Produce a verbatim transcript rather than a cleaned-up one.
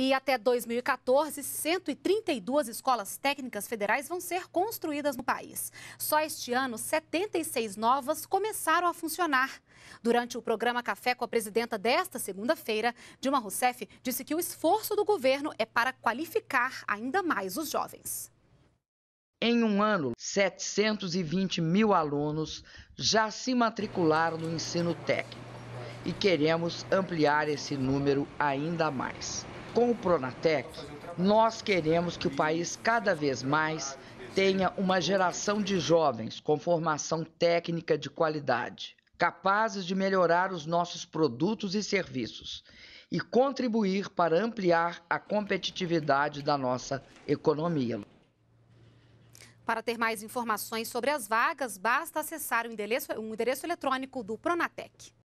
E até dois mil e quatorze, cento e trinta e duas escolas técnicas federais vão ser construídas no país. Só este ano, setenta e seis novas começaram a funcionar. Durante o programa Café com a Presidenta desta segunda-feira, Dilma Rousseff disse que o esforço do governo é para qualificar ainda mais os jovens. Em um ano, setecentos e vinte mil alunos já se matricularam no ensino técnico e queremos ampliar esse número ainda mais. Com o Pronatec, nós queremos que o país cada vez mais tenha uma geração de jovens com formação técnica de qualidade, capazes de melhorar os nossos produtos e serviços e contribuir para ampliar a competitividade da nossa economia. Para ter mais informações sobre as vagas, basta acessar o endereço, o endereço eletrônico do Pronatec.